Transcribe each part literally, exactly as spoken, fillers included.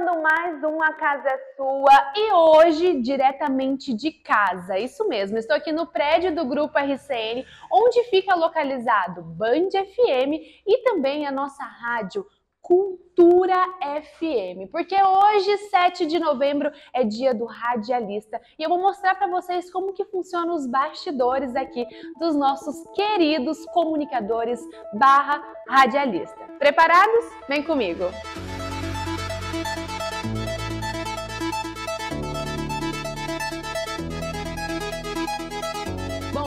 Começando mais um A Casa é Sua e hoje diretamente de casa, isso mesmo, estou aqui no prédio do Grupo R C N, onde fica localizado Band F M e também a nossa rádio Cultura F M, porque hoje, sete de novembro, é dia do radialista e eu vou mostrar para vocês como que funcionam os bastidores aqui dos nossos queridos comunicadores barra radialista. Preparados? Vem comigo!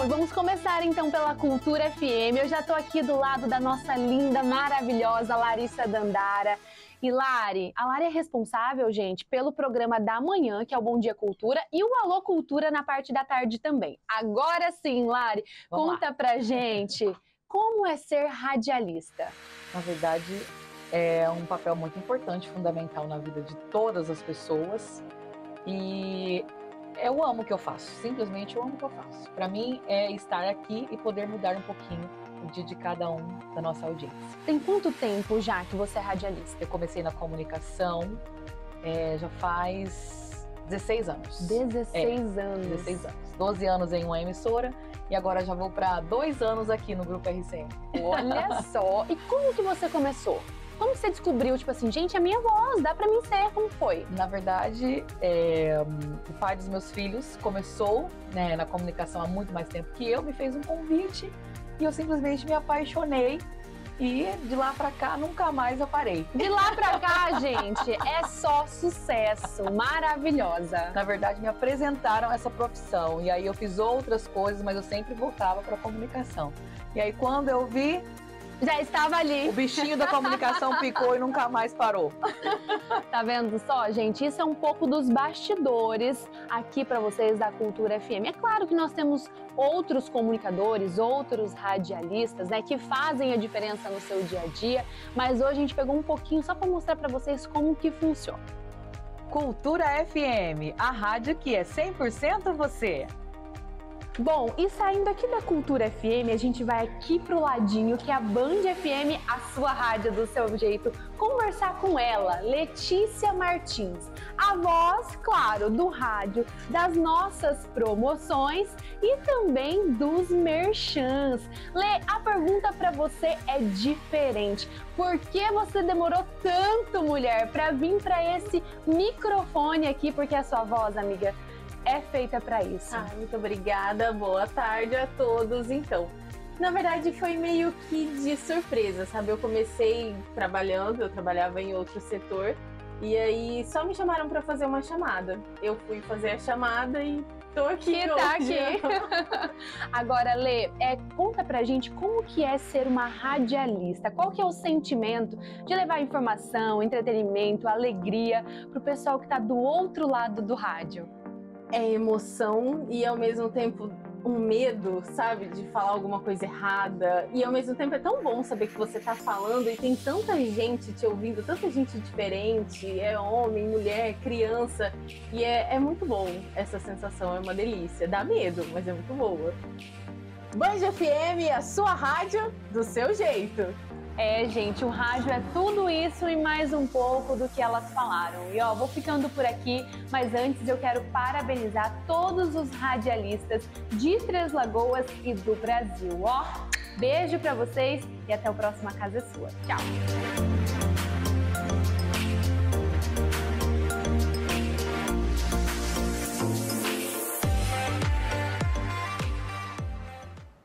Vamos começar então pela Cultura F M. Eu já estou aqui do lado da nossa linda, maravilhosa Larissa Dandara. E Lari, a Lari é responsável, gente, pelo programa da manhã, que é o Bom Dia Cultura, e o Alô Cultura na parte da tarde também. Agora sim, Lari, Vamos conta lá. pra gente como é ser radialista. Na verdade, é um papel muito importante, fundamental na vida de todas as pessoas. E eu amo o que eu faço, simplesmente eu amo o que eu faço. Para mim é estar aqui e poder mudar um pouquinho o dia de cada um da nossa audiência. Tem quanto tempo já que você é radialista? Eu comecei na comunicação, é, já faz dezesseis anos. dezesseis é, anos. dezesseis anos. doze anos em uma emissora e agora já vou para dois anos aqui no Grupo R C N. Olha só! E como que você começou? Como você descobriu, tipo assim, gente, é minha voz, dá pra mim ser, como foi? Na verdade, é, o pai dos meus filhos começou, né, na comunicação há muito mais tempo que eu, me fez um convite e eu simplesmente me apaixonei e de lá pra cá nunca mais eu parei. De lá pra cá, gente, é só sucesso, maravilhosa. Na verdade, me apresentaram essa profissão e aí eu fiz outras coisas, mas eu sempre voltava pra comunicação. E aí quando eu vi... já estava ali. O bichinho da comunicação picou e nunca mais parou. Tá vendo só, gente? Isso é um pouco dos bastidores aqui para vocês da Cultura F M. É claro que nós temos outros comunicadores, outros radialistas, né, que fazem a diferença no seu dia a dia, mas hoje a gente pegou um pouquinho só para mostrar para vocês como que funciona. Cultura F M, a rádio que é cem por cento você. Bom, e saindo aqui da Cultura F M, a gente vai aqui pro ladinho, que é a Band F M, a sua rádio do seu jeito, conversar com ela, Letícia Martins, a voz, claro, do rádio, das nossas promoções e também dos merchans. Lê, a pergunta para você é diferente. Por que você demorou tanto, mulher, para vir para esse microfone aqui? Porque é a sua voz, amiga, é feita para isso. Ah, muito obrigada, boa tarde a todos. Então, na verdade foi meio que de surpresa, sabe? Eu comecei trabalhando, eu trabalhava em outro setor e aí só me chamaram para fazer uma chamada. Eu fui fazer a chamada e tô aqui que tá aqui. Agora, Lê, é, conta pra gente como que é ser uma radialista. Qual que é o sentimento de levar informação, entretenimento, alegria pro pessoal que tá do outro lado do rádio? É emoção e ao mesmo tempo um medo, sabe, de falar alguma coisa errada. E ao mesmo tempo é tão bom saber que você tá falando e tem tanta gente te ouvindo, tanta gente diferente, é homem, mulher, criança. E é, é muito bom essa sensação, é uma delícia. Dá medo, mas é muito boa. Band F M, a sua rádio do seu jeito. É, gente, o rádio é tudo isso e mais um pouco do que elas falaram. E ó, vou ficando por aqui, mas antes eu quero parabenizar todos os radialistas de Três Lagoas e do Brasil. Ó, beijo pra vocês e até o próximo A Casa é Sua. Tchau!